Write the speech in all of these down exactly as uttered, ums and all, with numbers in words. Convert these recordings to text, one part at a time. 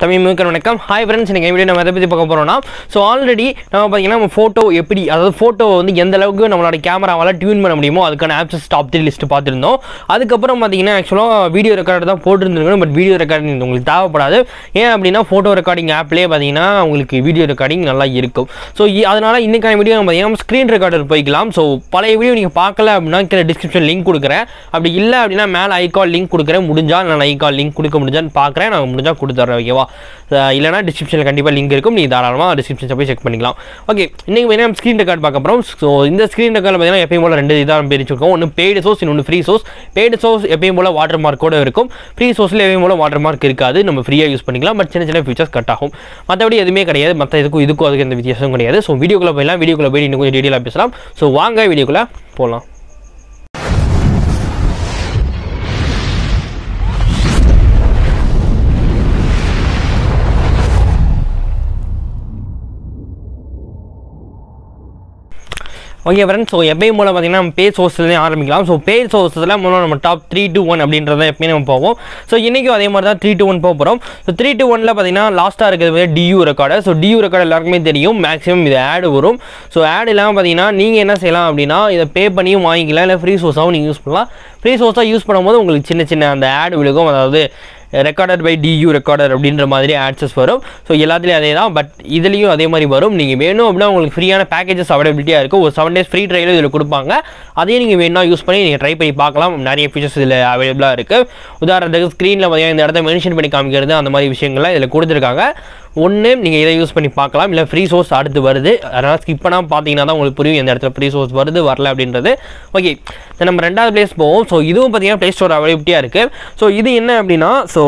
தமிழ் முழுக்க வணக்கம். Hi friends, நீங்கள் வீடியோ நம்ம எதை பற்றி பார்க்க போகிறோம்னா, ஸோ ஆல்ரெடி நம்ம பார்த்தீங்கன்னா நம்ம ஃபோட்டோ எப்படி, அதாவது ஃபோட்டோவை வந்து எந்த அளவுக்கு நம்மளோட கேமராவால் டியூன் பண்ண முடியுமோ அதுக்கான ஆப்ஸஸ் டாப் த்ரீ லிஸ்ட் பார்த்துருந்தோம். அதுக்கப்புறம் பார்த்தீங்கன்னா ஆக்சுவலாக வீடியோ ரெக்கார்டர் தான் போட்டுருந்துருக்கணும். பட் வீடியோ ரெக்கார்டிங் உங்களுக்கு தேவைப்படாது. ஏன் அப்படின்னா ஃபோட்டோ ரெக்கார்டிங் ஆப்லேயே பார்த்தீங்கன்னா உங்களுக்கு வீடியோ ரெக்கார்டிங் நல்லா இருக்கும். ஸோ அதனால் இன்றைக்கான வீடியோ நம்ம பார்த்தீங்கன்னா ஸ்க்ரீன் ரெக்கார்டர் போய்க்கலாம். ஸோ பழைய வீடியோ நீங்கள் பார்க்கல அப்படின்னா கீழே டிஸ்கிரிப்ஷன் லிங்க் கொடுக்குறேன். அப்படி இல்லை அப்படின்னா மேலே ஐகால் லிங்க் கொடுக்குறேன். முடிஞ்சால் நான் ஐகால் லிங்க் கொடுக்க முடிஞ்சான்னு பார்க்குறேன். நான் முடிஞ்சால் கொடுத்துட்றேன். ஓகேவா, இல்லைனா டிஸ்கிரிப்ஷனில் கண்டிப்பாக லிங்க் இருக்கும். நீங்கள் தாராளமாக டிஸ்கிரிப்ஷன் போய் செக் பண்ணிக்கலாம். ஓகே, இன்றைக்கி பார்த்தீங்கன்னா ஸ்க்ரீன் ரெக்கார்ட் பார்க்க போகிறோம். ஸோ இந்த ஸ்க்ரீன் ரெக்கார்டில் பார்த்தீங்கன்னா எப்பயும் போல் ரெண்டு இதாக பிரிச்சுருக்கோம். ஒன்று பெய்டு சோர்ஸ், இன்னொன்று ஃப்ரீ சோர்ஸ். பெய்டு சோர்ஸ் எப்பயும் போல் வாட்டர் மார்க்கோடு இருக்கும். ஃப்ரீ சோர்ஸில் எப்பயும் போல் வாட்டர் மார்க் இருக்காது. நம்ம ஃப்ரீயாக யூஸ் பண்ணிக்கலாம். பட் சின்ன சின்ன ஃபீச்சர்ஸ் கட் ஆகும். மற்றபடி எதுவுமே கிடையாது. மற்ற இதுக்கும் இதுக்கும் அதுக்கு எந்த வித்தியாசமும் கிடையாது. ஸோ வீடியோக்குள்ளே போயிடலாம். வீடியோக்குள்ளே போய் இன்னும் கொஞ்சம் டீட்டெயிலாக பேசலாம். ஸோ வாங்க வீடியோக்குள்ளே போகலாம். ஓகே ஃப்ரெண்ட்ஸ், ஸோ எப்பயும் போல் பார்த்தீங்கன்னா நம்ம பே சோர்ஸ்லேருந்து ஆரம்பிக்கலாம். ஸோ பே சோர்ஸில் மூலம் நம்ம டாப் த்ரீ டூ ஒன் அப்படின்றத எப்பயும் நம்ம போவோம். ஸோ இன்றைக்கும் அதே மாதிரி தான் த்ரீ டூ ஒன் போக போகிறோம். ஸோ த்ரீ டூ ஒனில் பார்த்தீங்கன்னா லாஸ்ட்டாக இருக்கிறது வந்து DU recorder. So DU recorder எல்லாருக்குமே தெரியும். மேக்ஸிமம் இது ஆடு வரும். ஸோ ஆடு இல்லாமல் பார்த்தீங்கன்னா நீங்கள் என்ன செய்யலாம் அப்படின்னா, இதை பே பண்ணியும் வாங்கிக்கலாம், இல்லை ஃப்ரீ சோர்ஸாகவும் நீங்கள் யூஸ் பண்ணலாம். ஃப்ரீ சோர்ஸாக யூஸ் பண்ணும்போது உங்களுக்கு சின்ன சின்ன அந்த ஆடு விழுக்கும். அதாவது ரெக்கார்டட் பை டியூ ரெக்கார்டர் அப்படின்ற மாதிரி ஆட்சஸ் வரும். ஸோ எல்லாத்துலேயும் அதே தான். பட் இதுலேயும் அதே மாதிரி வரும். நீங்கள் வேணும் அப்படின்னா உங்களுக்கு ஃப்ரீயான பேக்கேஜஸ் அவைலபிலிட்டியாக இருக்கும். ஒரு செவன் டேஸ் ஃப்ரீ ட்ரையில் இதில் கொடுப்பாங்க. அதையும் நீங்கள் வேணும்னா யூஸ் பண்ணி நீங்கள் ட்ரை பண்ணி பார்க்கலாம். நிறைய ஃபீச்சர்ஸ் இதில் அவைலபிளாக இருக்குது. உதாரணத்துக்கு ஸ்க்ரீனில் பார்த்தீங்கன்னா இந்த இடத்த மென்ஷன் பண்ணி காமிக்கிறது, அந்த மாதிரி விஷயங்கள்லாம் இதில் கொடுத்துருக்காங்க. ஒன்று நீங்கள் இதை யூஸ் பண்ணி பார்க்கலாம், இல்லை ஃப்ரீ சோர்ஸ் அடுத்து வருது. அதனால் ஸ்கிப் பண்ணால் பார்த்தீங்கன்னா தான் உங்களுக்கு புரியும் எந்த இடத்துல ஃப்ரீ சோர்ஸ் வருது வரல அப்படின்றது. ஓகே, ஸோ நம்ம ரெண்டாவது பிளேஸ் போவோம். ஸோ இதுவும் பார்த்தீங்கன்னா ப்ளே ஸ்டோர் அவைலபிலிட்டியாக இருக்குது. ஸோ இது என்ன அப்படின்னா, ஸோ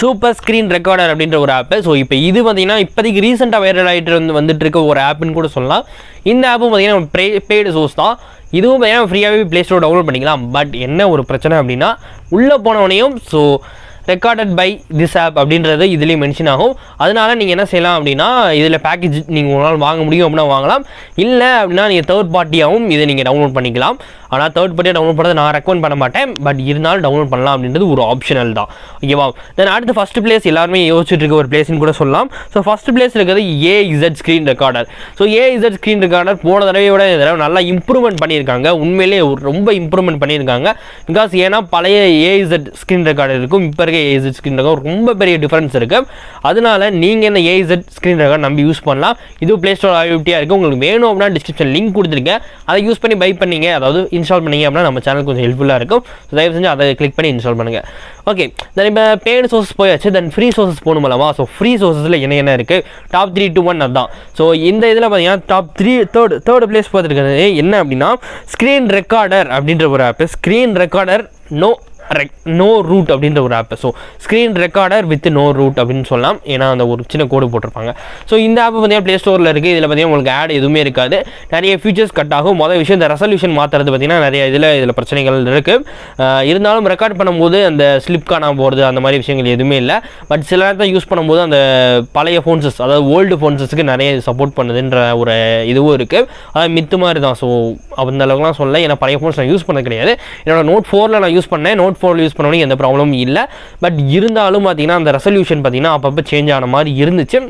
சூப்பர் ஸ்க்ரீன் ரெக்கார்டர் அப்படின்ற ஒரு ஆப்பு. ஸோ இப்போ இது பார்த்தீங்கன்னா இப்போதைக்கு ரீசெண்டாக வைரல் ஆகிட்டு வந்து வந்துட்டு இருக்க ஒரு ஆப்புன்னு கூட சொல்லலாம். இந்த ஆப்பும் பார்த்தீங்கன்னா நம்ம பே பெய்டு சோர்ஸ் தான். இதுவும் பார்த்தீங்கன்னா ஃப்ரீயாகவே ப்ளே ஸ்டோர் டவுன்லோட் பண்ணிக்கலாம். பட் என்ன ஒரு பிரச்சனை அப்படின்னா, உள்ளே போனவனையும் so recorded by this app அப்படின்றது இதுலேயும் மென்ஷன் ஆகும். அதனால் நீங்கள் என்ன செய்யலாம் அப்படின்னா, இதில் பேக்கேஜ் நீங்கள் ஒரு நாள் வாங்க முடியும் அப்படின்னா வாங்கலாம். இல்லை அப்படின்னா நீங்கள் தேர்ட் பார்ட்டியாகவும் இதை நீங்கள் டவுன்லோட் பண்ணிக்கலாம். ஆனால் தேர்ட் பார்ட்டியாக டவுன்லோட் பண்ணுறது நான் ரெக்கமெண்ட் பண்ண மாட்டேன். பட் இருந்தாலும் டவுன்லோட் பண்ணலாம் அப்படின்றது ஒரு ஆப்ஷனல் தான். ஓகேவா, தென் அடுத்து ஃபஸ்ட் பிளேஸ் எல்லாருமே யோசிச்சுட்டு இருக்க ஒரு பிளேஸ்ன்னு கூட சொல்லலாம். ஸோ ஃபஸ்ட் பிளேஸ் இருக்கிறது A Z screen recorder. So A Z screen recorder போன தடவையோட இதெல்லாம் நல்லா இம்ப்ரூவ்மெண்ட் பண்ணியிருக்காங்க. உண்மையிலே ரொம்ப இம்ப்ரூவ்மெண்ட் பண்ணியிருக்காங்க. பிகாஸ் ஏன்னா பழைய ஏ இசட் ஸ்க்ரீன் ரெக்கார்டர் இருக்கும், இப்போ ஏ இசட் ஸ்க்ரீன் ரெக்கார்டர் ரொம்ப பெரிய டிஃபரன்ஸ் இருக்கு. அதனால நீங்க இந்த ஏ இசட் ஸ்க்ரீன் ரெக்கார்டர் நம்பி யூஸ் பண்ணலாம். இது பிளே ஸ்டோர் அவைலபிலிட்டியா இருக்கு. உங்களுக்கு வேணும் அப்படின்னா டிஸ்கிரிப்ஷன் லிங்க் கொடுத்துருக்கேன். அதை யூஸ் பண்ணி பை பண்ணீங்க, அதாவது இன்ஸ்டால் பண்ணீங்க அப்படின்னா நம்ம சேனல் கொஞ்சம் ஹெல்ப்ஃபுல்லாக இருக்கும். ஸோ தயவு செஞ்சு அதை கிளிக் பண்ணி இன்ஸ்டால் பண்ணுங்க. ஓகே, தென் இப்போ பெய்டு சோர்ஸ் போயாச்சு. தென் ஃப்ரீ சோர்ஸஸ் போகணும் அல்லவா. ஸோ ஃப்ரீ சோர்ஸஸில் என்ன என்ன இருக்குது, டாப் த்ரீ டூ ஒன் அதுதான். ஸோ இந்த இதில் பார்த்தீங்கன்னா top three third third place பார்த்துருக்கிறது என்ன அப்படின்னா, ஸ்க்ரீன் ரெக்கார்டர் அப்படின்ற ஒரு app. Screen recorder no no root அப்படின்ற ஒரு app. So screen recorder with no root அப்படின்னு சொல்லலாம். ஏன்னா அந்த ஒரு சின்ன கோடு போட்டிருப்பாங்க. ஸோ இந்த ஆப் பார்த்தீங்கன்னா ப்ளே ஸ்டோரில் இருக்குது. இதில் பார்த்தீங்கன்னா உங்களுக்கு ஆட் எதுவுமே இருக்காது. நிறைய ஃபீச்சர்ஸ் கட் ஆகும். மொதல் விஷயம் இந்த ரெசல்யூஷன் மாற்றுறது பார்த்தீங்கன்னா நிறைய இதில் இதில் பிரச்சனைகள் இருக்குது. இருந்தாலும் ரெக்கார்ட் பண்ணும்போது அந்த ஸ்லிப் காணாமல் போகிறது அந்த மாதிரி விஷயங்கள் எதுவுமே இல்லை. பட் சில நேரத்தில் யூஸ் பண்ணும்போது அந்த பழைய ஃபோன்ஸஸ், அதாவது ஓல்டு ஃபோன்ஸஸ்க்கு நிறைய சப்போர்ட் பண்ணுதுன்ற ஒரு இதுவும் இருக்குது. அதாவது மித்து மாதிரி தான். ஸோ அந்த அளவுக்குலாம் சொல்லலை. ஏன்னா பழைய ஃபோன்ஸ் நான் யூஸ் பண்ண கிடையாது. என்னோடய நோட் ஃபோரில் நான் யூஸ் பண்ணேன். நோட் ஃபோன் யூஸ் பண்ணணும் எந்த ப்ராப்ளமும் இல்லை. பட் இருந்தாலும் பார்த்தீங்கன்னா அந்த ரெசல்யூஷன் பார்த்தீங்கன்னா அப்பப்போ சேஞ்ச் ஆன மாதிரி இருந்துச்சு.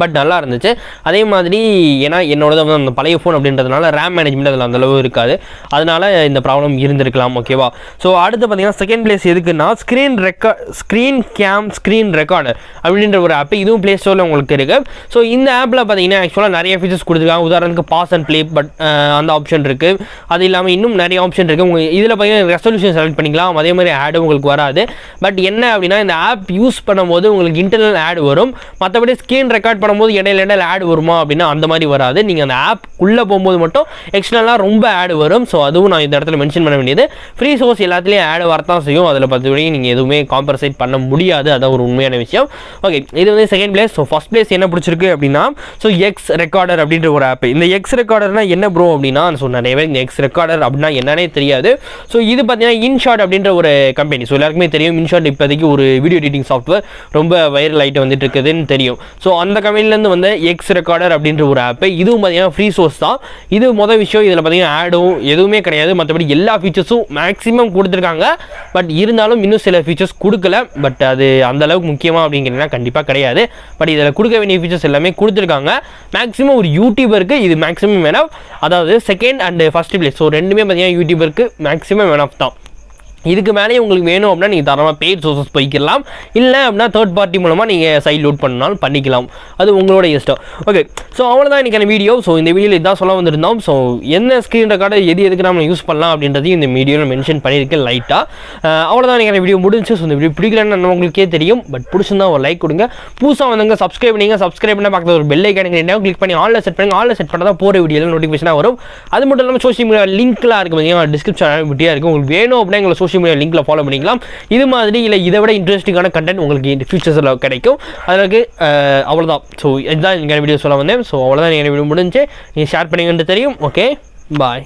பட் நல்லா இருந்துச்சு. அதே மாதிரி ஏன்னா என்னோட வந்து அந்த பழைய ஃபோன் அப்படின்றதுனால ரேம் மேனேஜ்மெண்ட் அதில் அந்தளவு இருக்காது. அதனால் இந்த ப்ராப்ளம் இருந்திருக்கலாம். ஓகேவா, ஸோ அடுத்து பார்த்தீங்கன்னா செகண்ட் பிளேஸ் எதுக்குன்னா, screen record screen cam screen recorder அப்படின்ற ஒரு ஆப். இதுவும் ப்ளே ஸ்டோரில் உங்களுக்கு இருக்குது. ஸோ இந்த ஆப்பில் பார்த்தீங்கன்னா ஆக்சுவலாக நிறைய ஃபீச்சர்ஸ் கொடுத்துருக்காங்க. உதாரணத்துக்கு பாஸ் அண்ட் ப்ளே பட் அந்த ஆப்ஷன் இருக்குது. அது இல்லாமல் இன்னும் நிறைய ஆப்ஷன் இருக்குது. உங்கள் இதில் பார்த்தீங்கன்னா ரெசல்யூஷன் செலக்ட் பண்ணிக்கலாம். அதே மாதிரி ஆடு உங்களுக்கு வராது. பட் என்ன அப்படின்னா, இந்த ஆப் யூஸ் பண்ணும்போது உங்களுக்கு இன்டர்னல் ஆடு வரும். மற்றபடி ஸ்க்ரீன் ரெக்கார்ட் பண்ணும்போது இடையில இடையில ஆட் வருமா அப்படின்னா அந்த மாதிரி வராது. நீங்கள் அந்த ஆப் உள்ளே போகும்போது மட்டும் எக்ஸ்டர்னலாக ரொம்ப ஆட் வரும். ஸோ அதுவும் நான் இந்த இடத்துல மென்ஷன் பண்ண வேண்டியது. ஃப்ரீ சோர்ஸ் எல்லாத்துலேயும் ஆட் வரத்தான் செய்யும். அதில் பத்து வரைக்கும் நீங்கள் எதுவுமே காம்பன்சேட் பண்ண முடியாது. அதான் ஒரு உண்மையான விஷயம். ஓகே, இது வந்து second place. So first place என்ன பிடிச்சிருக்கு அப்படின்னா, ஸோ எக்ஸ் ரெக்கார்டர் அப்படின்ற ஒரு ஆப். இந்த எக்ஸ் ரெக்கார்டர்னா என்ன ப்ரோ அப்படின்னா, ஸோ நிறைய பேர் இந்த எக்ஸ் ரெக்கார்டர் அப்படின்னா என்னன்னே தெரியாது. ஸோ இது பார்த்தீங்கன்னா இன்ஷாட் அப்படின்ற ஒரு கம்பெனி. ஸோ எல்லாருக்குமே தெரியும் இன்ஷாட் இப்போதைக்கு ஒரு வீடியோ எடிட்டிங் சாஃப்ட்வேர் ரொம்ப வைரல் ஆகிட்டு வந்துட்டு இருக்குதுன்னு தெரியும். ஸோ அந்த கம்பெனி தமிழ்லந்து வந்த X Recorder அப்படிங்கற ஒரு ஆப். இதுவும் பாத்தீங்கன்னா ஃப்ரீ சோர்ஸ் தான். இது மொத விஷயம், இதல பாத்தீங்கன்னா ஆடும் எதுவுமே கிடையாது. மத்தபடி எல்லா ஃபீச்சர்ஸும் மேக்ஸिमम கொடுத்திருக்காங்க. பட் இருந்தாலும் இன்னும் சில ஃபீச்சர்ஸ் கொடுக்கல. பட் அது அந்த அளவுக்கு முக்கியமா அப்படிங்கறதுனா கண்டிப்பா கிடையாது. பட் இதல கொடுக்க வேண்டிய ஃபீச்சர்ஸ் எல்லாமே கொடுத்திருக்காங்க. மேக்ஸिमम ஒரு யூடியூபருக்கு இது மேக்ஸिमम enough. அதாவது second and first place. So ரெண்டுமே பாத்தீங்கன்னா யூடியூபருக்கு மேக்ஸिमम enough தான். இதுக்கு மேலே உங்களுக்கு வேணும் அப்படினா நீங்க தாராளமா paid sources போய்க்கலாம், இல்ல அப்படினா third party மூலமா நீங்க சைட் லோட் பண்ணனாலும் பண்ணிக்கலாம், அது உங்களோட இஷ்டம். ஓகே, சோ அவ்வளவுதான் இன்னைக்கான வீடியோ. சோ இந்த வீடியோல இதான் சொல்ல வந்திருந்தோம். சோ என்ன ஸ்கிரீன் ரெக்கார்டர் எது எதுக்கு நாம யூஸ் பண்ணலாம் அப்படின்றதையும் இந்த வீடியோல மென்ஷன் பண்ணிருக்கேன் லைட்டா. அவ்வளவுதான் இன்னைக்கான வீடியோ முடிஞ்சு. சோ இந்த வீடியோ பிடிக்கலன்னு உங்களுக்கே தெரியும். பட் பிடிச்சிருந்தா ஒரு லைக் கொடுங்க, புதுசா வந்தவங்க சப்ஸ்கிரைப் பண்ணுங்க, சப்ஸ்கிரைப் பண்ண பக்கத்துல ஒரு பெல் ஐகான் கிளிக் பண்ணி ஆல்ல செட் பண்ணுங்க. ஆல்ல செட் பண்ணா போற வீடியோல நோட்டிஃபிகேஷனா வரும். அது மட்டும் இல்லாம சோஷியல் மீடியா லிங்க்லாம் இருக்கு பாத்தீங்க, டிஸ்கிரிப்ஷன்ல வீடியோ இருக்கு. உங்களுக்கு வேணும் அப்படிங்க சோஷியல் மீடியா லிங்க்ல ஃபாலோ பண்ணிக்கலாம். இது மாதிரி இல்ல இதை விட இன்ட்ரெஸ்டிங்கான கண்டென்ட் உங்களுக்கு இந்த ஃபியூச்சர்ஸ்ல கிடைக்கும். அதற்கு அவ்வளவுதான். சோ இதான் இந்த வீடியோ சொல்ல வந்தேன். சோ அவ்வளவுதான் இந்த வீடியோ முடிஞ்சு. நீங்க ஷேர் பண்ணுங்கன்னு தெரியும். ஓகே, பாய்.